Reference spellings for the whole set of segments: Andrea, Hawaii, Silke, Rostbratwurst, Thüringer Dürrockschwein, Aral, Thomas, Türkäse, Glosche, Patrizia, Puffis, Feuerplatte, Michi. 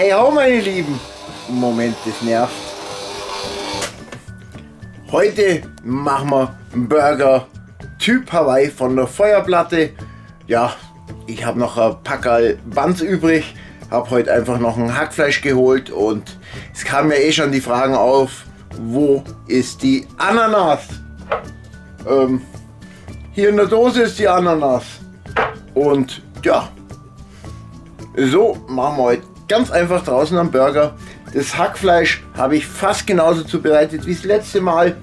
Hey ho, meine Lieben! Moment, das nervt. Heute machen wir einen Burger Typ Hawaii von der Feuerplatte. Ja, ich habe noch ein Packerl Buns übrig. Habe heute einfach noch ein Hackfleisch geholt und es kamen ja eh schon die Fragen auf, wo ist die Ananas? Hier in der Dose ist die Ananas. Und ja, so machen wir heute ganz einfach draußen am Burger. Das Hackfleisch habe ich fast genauso zubereitet wie das letzte Mal.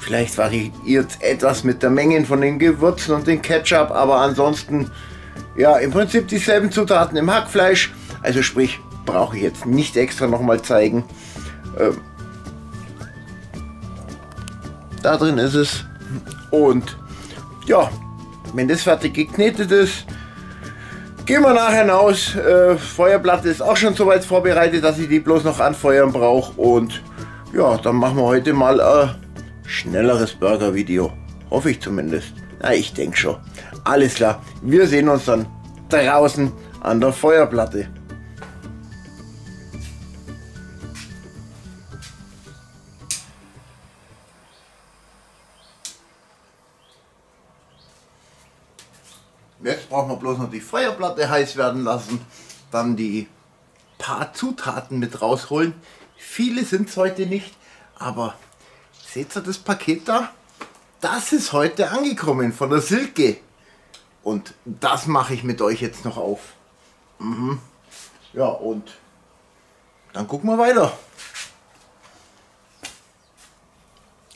Vielleicht variiert es etwas mit der Menge von den Gewürzen und den Ketchup, aber ansonsten ja im Prinzip dieselben Zutaten im Hackfleisch. Also sprich, brauche ich jetzt nicht extra nochmal zeigen. Da drin ist es. Und ja, wenn das fertig geknetet ist, gehen wir nachher hinaus. Feuerplatte ist auch schon so weit vorbereitet, dass ich die bloß noch anfeuern brauche. Und ja, dann machen wir heute mal ein schnelleres Burger-Video. Hoffe ich zumindest. Na, ich denke schon. Alles klar, wir sehen uns dann draußen an der Feuerplatte. Jetzt brauchen wir bloß noch die Feuerplatte heiß werden lassen, dann die paar Zutaten mit rausholen. Viele sind es heute nicht, aber seht ihr das Paket da? Das ist heute angekommen von der Silke. Und das mache ich mit euch jetzt noch auf. Ja, und dann gucken wir weiter.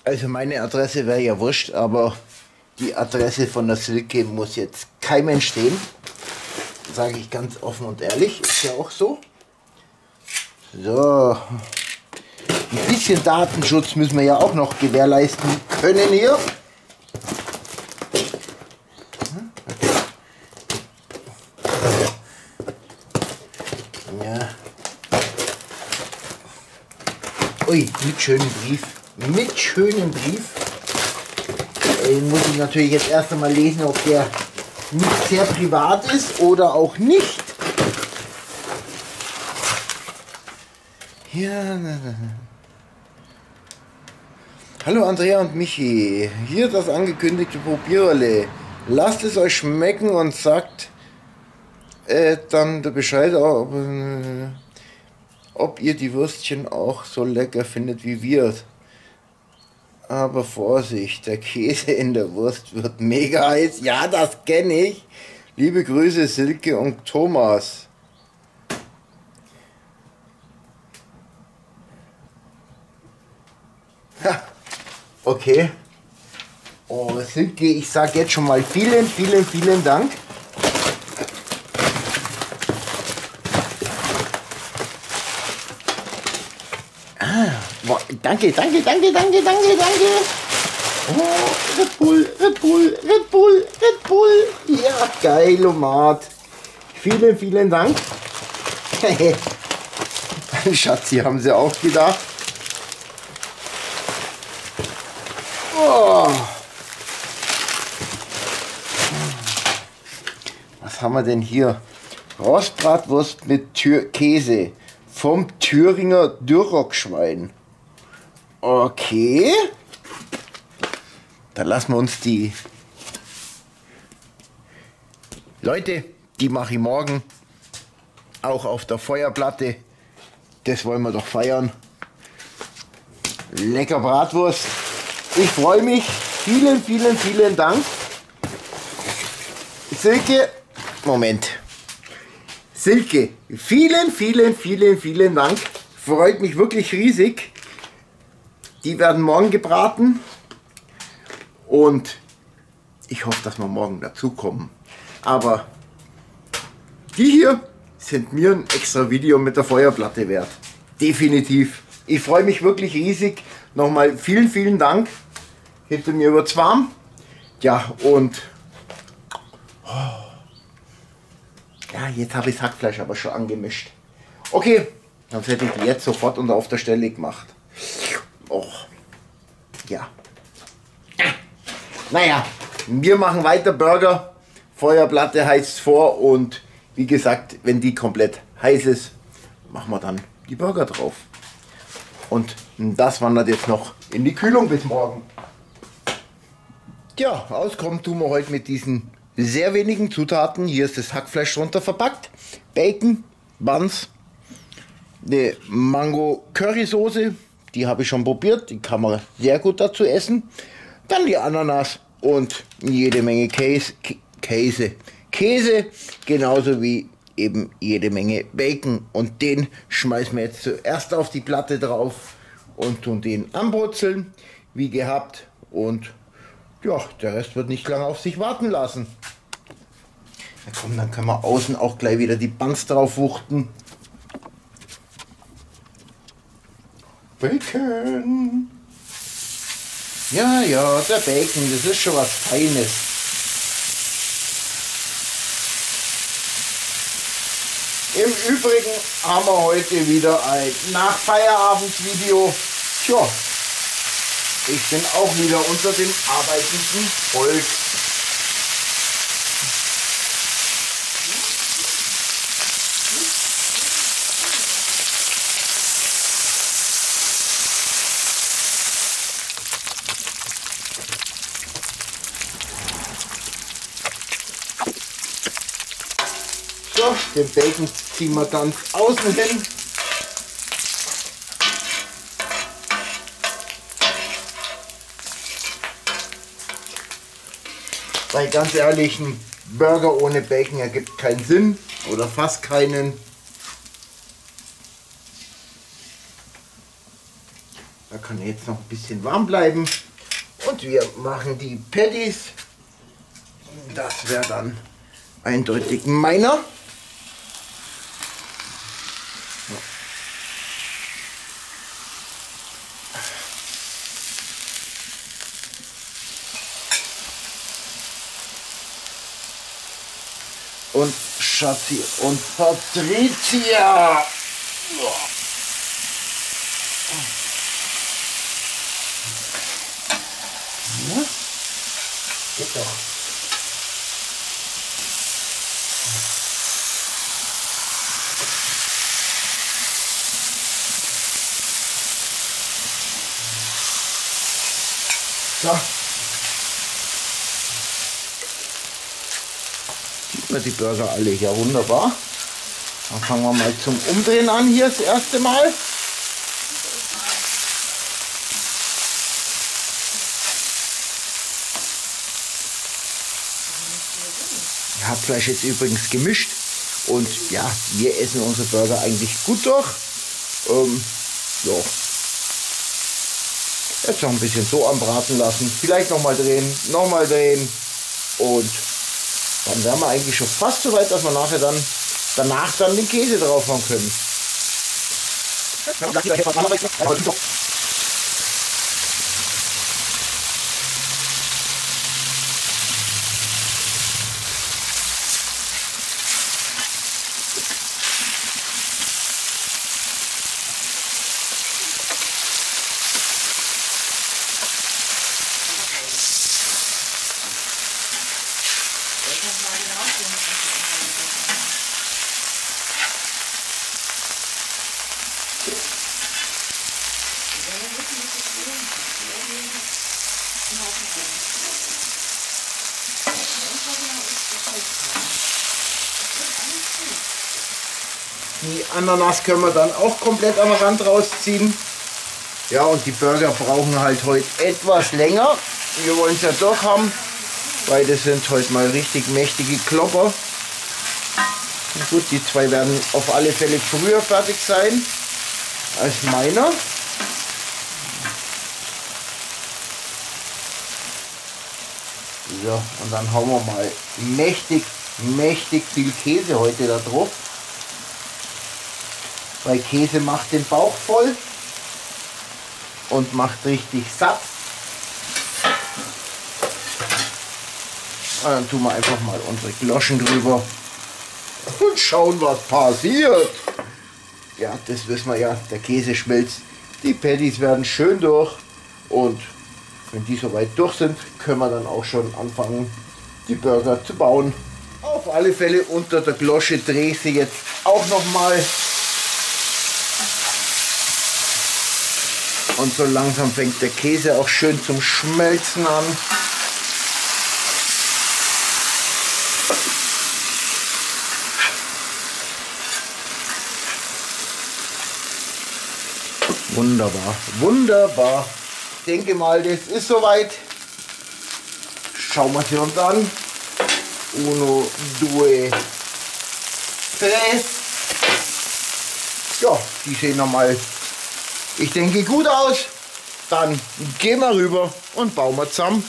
Also meine Adresse wäre ja wurscht, aber die Adresse von der Silke muss jetzt kein Mensch stehen, sage ich ganz offen und ehrlich, ist ja auch so. So, ein bisschen Datenschutz müssen wir ja auch noch gewährleisten können hier. Ja. Ui, mit schönem Brief, mit schönem Brief. Den muss ich natürlich jetzt erst einmal lesen, ob der nicht sehr privat ist oder auch nicht. Ja. Hallo Andrea und Michi, hier das angekündigte Probierle. Lasst es euch schmecken und sagt dann Bescheid, ob ihr die Würstchen auch so lecker findet wie wir. Aber Vorsicht, der Käse in der Wurst wird mega heiß. Ja, das kenne ich. Liebe Grüße, Silke und Thomas. Ha, okay. Oh, Silke, ich sage jetzt schon mal vielen, vielen, vielen Dank. Danke, danke, danke, danke, danke, danke. Oh, Red Bull, Red Bull, Red Bull, Red Bull. Ja, geil, Omat. Vielen, vielen Dank. Schatzi, haben sie auch gedacht. Oh. Was haben wir denn hier? Rostbratwurst mit Türkäse vom Thüringer Dürrockschwein. Okay, dann lassen wir uns die... Leute, die mache ich morgen, auch auf der Feuerplatte, das wollen wir doch feiern. Lecker Bratwurst, ich freue mich, vielen, vielen, vielen Dank. Silke, Moment, Silke, vielen, vielen, vielen, vielen Dank, freut mich wirklich riesig. Die werden morgen gebraten und ich hoffe, dass wir morgen dazukommen. Aber die hier sind mir ein extra Video mit der Feuerplatte wert. Definitiv. Ich freue mich wirklich riesig. Nochmal vielen, vielen Dank. Hinter mir wird's warm. Ja, und ja, jetzt habe ich das Hackfleisch aber schon angemischt. Okay, sonst hätte ich die jetzt sofort und auf der Stelle gemacht. Oh, ja. Naja, wir machen weiter Burger. Feuerplatte heizt vor und wie gesagt, wenn die komplett heiß ist, machen wir dann die Burger drauf. Und das wandert jetzt noch in die Kühlung bis morgen. Ja, auskommen tun wir heute mit diesen sehr wenigen Zutaten. Hier ist das Hackfleisch drunter verpackt. Bacon, Buns, eine Mango Currysoße, die habe ich schon probiert, die kann man sehr gut dazu essen. Dann die Ananas und jede Menge Käse, genauso wie eben jede Menge Bacon. Und den schmeißen wir jetzt zuerst auf die Platte drauf und tun den anbrutzeln, wie gehabt. Und ja, der Rest wird nicht lange auf sich warten lassen. Na komm, dann können wir außen auch gleich wieder die Buns drauf wuchten. Bacon! Ja, ja, der Bacon, das ist schon was Feines. Im Übrigen haben wir heute wieder ein Nachfeierabendvideo. Tja, ich bin auch wieder unter dem arbeitenden Volk. So, den Bacon ziehen wir ganz außen hin. Weil ganz ehrlich, ein Burger ohne Bacon ergibt keinen Sinn oder fast keinen. Da kann er jetzt noch ein bisschen warm bleiben. Und wir machen die Patties. Das wäre dann eindeutig meiner. Und Schatzi und Patrizia. Ja. Geht doch. So. Die Burger alle hier, wunderbar. Dann fangen wir mal zum Umdrehen an, hier das erste Mal. Ich habe Fleisch jetzt übrigens gemischt und ja, wir essen unsere Burger eigentlich gut durch. Ja. Jetzt noch ein bisschen so anbraten lassen, vielleicht nochmal drehen und dann wären wir eigentlich schon fast so weit, dass wir nachher dann danach den Käse drauf machen können. Die Ananas können wir dann auch komplett am Rand rausziehen. Ja, und die Burger brauchen halt heute etwas länger. Wir wollen es ja doch haben, weil das sind heute mal richtig mächtige Klopper. Und gut, die zwei werden auf alle Fälle früher fertig sein als meiner. So, und dann hauen wir mal mächtig viel Käse heute da drauf. Weil Käse macht den Bauch voll und macht richtig satt. Und dann tun wir einfach mal unsere Gloschen drüber und schauen, was passiert. Ja, das wissen wir ja, der Käse schmilzt, die Patties werden schön durch und wenn die soweit durch sind, können wir dann auch schon anfangen, die Burger zu bauen. Auf alle Fälle unter der Glosche drehe ich sie jetzt auch nochmal. Und so langsam fängt der Käse auch schön zum Schmelzen an. Wunderbar, wunderbar. Ich denke mal, das ist soweit. Schauen wir es uns an. 1, 2, 3. Ja, die sehen nochmal, ich denke, gut aus. Dann gehen wir rüber und bauen wir zusammen.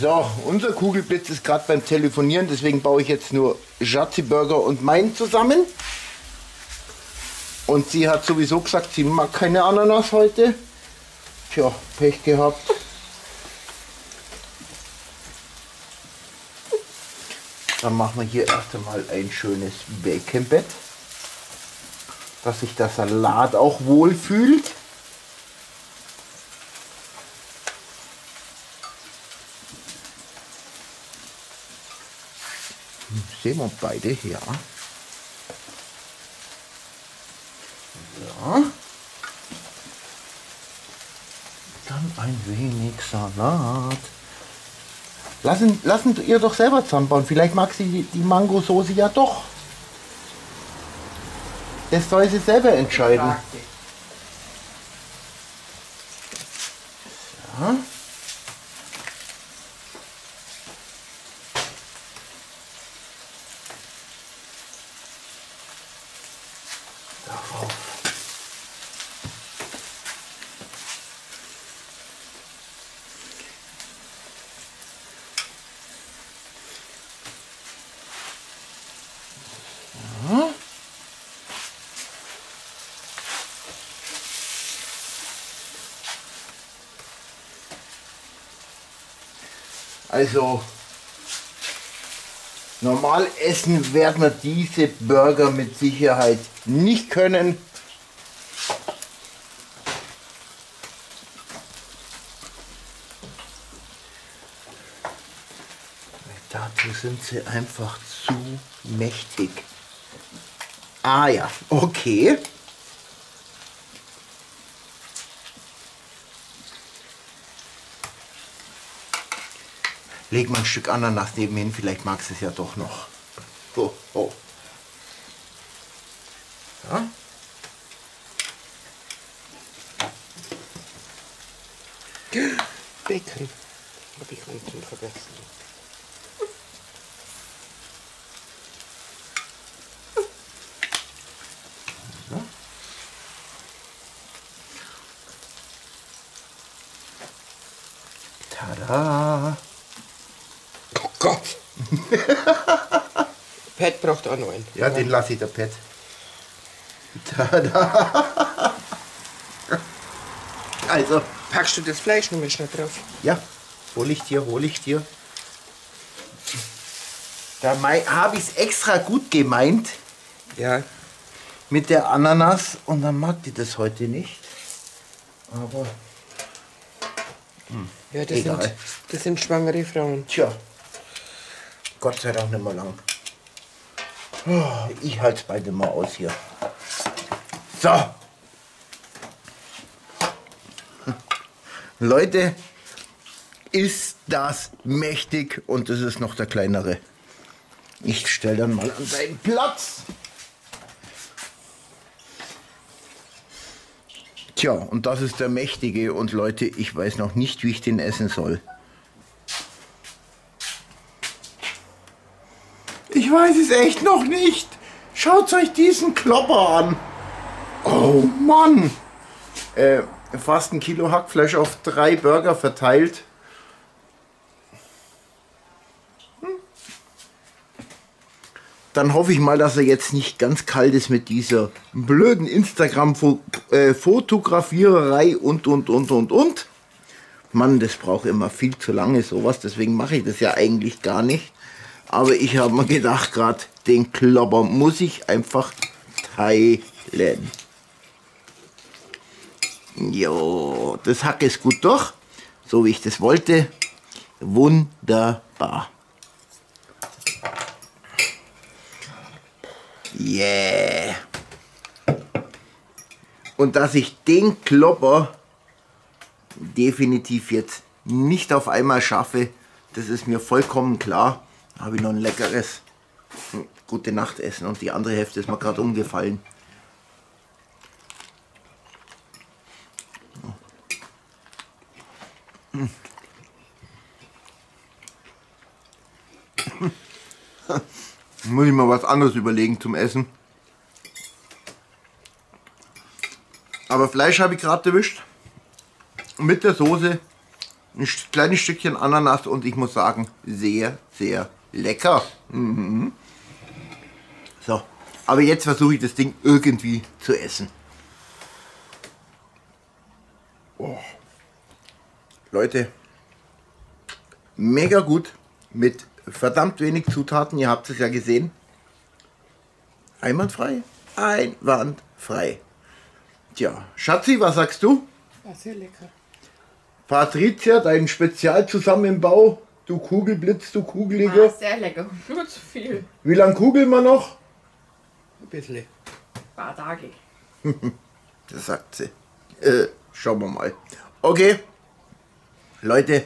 So, unser Kugelblitz ist gerade beim Telefonieren, deswegen baue ich jetzt nur Jatzi Burger und meinen zusammen. Und sie hat sowieso gesagt, sie mag keine Ananas heute. Tja, Pech gehabt. Dann machen wir hier erst einmal ein schönes Baconbett, dass sich der Salat auch wohl fühlt. Sehen wir beide hier. Dann ein wenig Salat. Lassen ihr doch selber zusammenbauen. Vielleicht mag sie die Mangosoße ja doch. Das soll sie selber entscheiden. So. Also, normal essen werden wir diese Burger mit Sicherheit nicht können. Dazu sind sie einfach zu mächtig. Ah ja, okay. Leg mal ein Stück Ananas nebenhin, vielleicht magst du es ja doch noch. Oh, oh. Ja. Bacon. Habe ich unten vergessen. Tada! Gott! Pat braucht auch noch einen. Ja, den lasse ich der Pat. Tada. Also. Packst du das Fleisch noch mal schnell drauf? Ja, hol ich dir, hol ich dir. Da habe ich es extra gut gemeint. Ja. Mit der Ananas und dann mag die das heute nicht. Aber. Ja, das sind schwangere Frauen. Tja. Gott sei Dank nicht mehr lang. Ich halte es beide mal aus hier. So. Leute, ist das mächtig und das ist noch der kleinere. Ich stelle dann mal an seinen Platz. Tja, und das ist der mächtige und Leute, ich weiß noch nicht, wie ich den essen soll. Ich weiß es echt noch nicht. Schaut euch diesen Klopper an. Oh Mann. Fast ein Kilo Hackfleisch auf 3 Burger verteilt. Dann hoffe ich mal, dass er jetzt nicht ganz kalt ist mit dieser blöden Instagram-Fotografiererei und. Mann, das braucht immer viel zu lange sowas. Deswegen mache ich das ja eigentlich gar nicht. Aber ich habe mir gedacht, gerade den Klopper muss ich einfach teilen. Jo, das Hack ist gut durch, so wie ich das wollte. Wunderbar. Yeah. Und dass ich den Klopper definitiv jetzt nicht auf einmal schaffe. Das ist mir vollkommen klar. Da habe ich noch ein leckeres Gute Nacht Essen und die andere Hälfte ist mir gerade umgefallen. Muss ich mal was anderes überlegen zum Essen. Aber Fleisch habe ich gerade erwischt. Mit der Soße ein kleines Stückchen Ananas und ich muss sagen, sehr, sehr lecker. Mhm. So, aber jetzt versuche ich das Ding irgendwie zu essen. Oh. Leute, mega gut mit verdammt wenig Zutaten, ihr habt es ja gesehen. Einwandfrei, einwandfrei. Tja, Schatzi, was sagst du? War sehr lecker. Patrizia, dein Spezialzusammenbau, du Kugelblitz, du Kugelige. War sehr lecker, nur zu viel. Wie lange kugeln wir noch? Ein bisschen. Ein paar Tage. Das sagt sie. Schauen wir mal. Okay, Leute,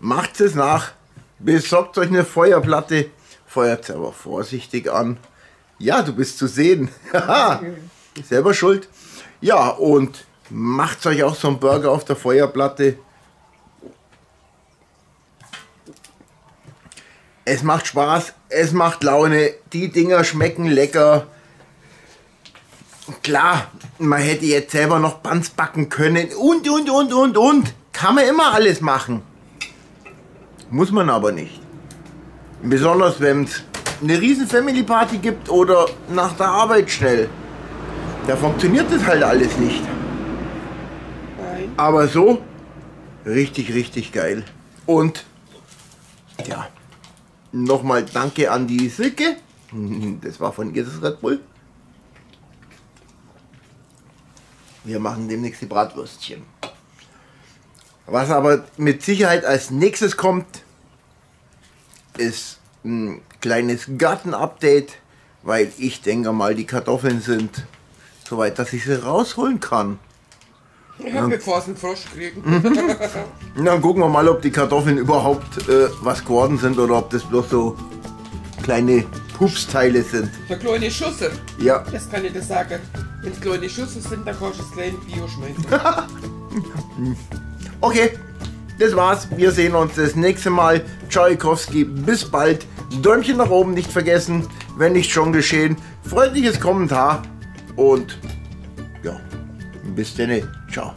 macht es nach. Besorgt euch eine Feuerplatte, feuert aber vorsichtig an. Ja, du bist zu sehen. Selber schuld. Ja, und macht euch auch so einen Burger auf der Feuerplatte. Es macht Spaß, es macht Laune, die Dinger schmecken lecker. Klar, man hätte jetzt selber noch Buns backen können und. Kann man immer alles machen. Muss man aber nicht. Besonders wenn es eine riesen Family Party gibt oder nach der Arbeit schnell. Da funktioniert das halt alles nicht. Nein. Aber so richtig, richtig geil. Und ja, nochmal danke an die Silke. Das war von ihr das Red Bull. Wir machen demnächst die Bratwürstchen. Was aber mit Sicherheit als nächstes kommt, ist ein kleines Garten-Update, weil ich denke mal, die Kartoffeln sind soweit, dass ich sie rausholen kann. Ja, bevor sie einen Frosch kriegen. Dann gucken wir mal, ob die Kartoffeln überhaupt was geworden sind oder ob das bloß so kleine Pupsteile sind. So kleine Schüsse. Ja. Das kann ich dir sagen. Wenn es kleine Schüsse sind, dann kannst du das kleine Bio schmeißen. Okay, das war's. Wir sehen uns das nächste Mal. Tschaikowski, bis bald. Däumchen nach oben nicht vergessen, wenn nicht schon geschehen. Freundliches Kommentar und ja, bis denn. Ciao.